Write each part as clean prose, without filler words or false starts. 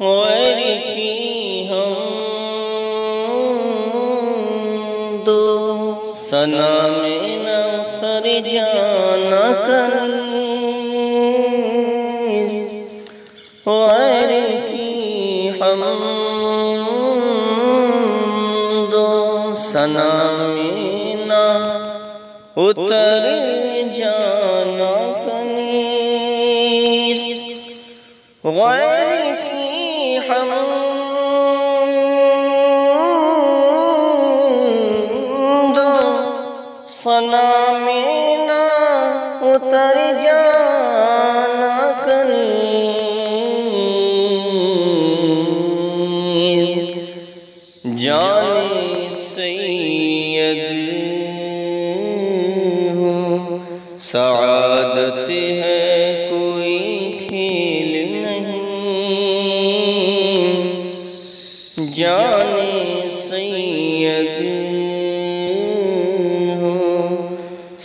और की हम दो सना में न कर जाना कर और की हम दो सना में न उतर जाना कर सना में ना उतर जाना कल जाने सैयद हो सआदत है कोई खेल नहीं जाने सैयद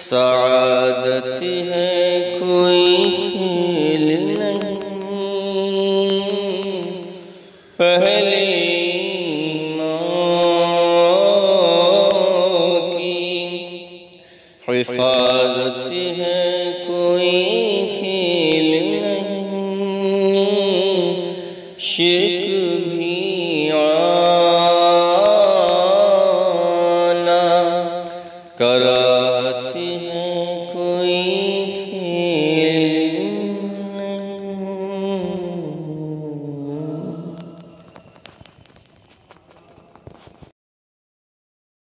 सआदत है कोई खेल नहीं पहले माँ की हिफाजत है कोई खेल नहीं शिर्क भी आला कराती है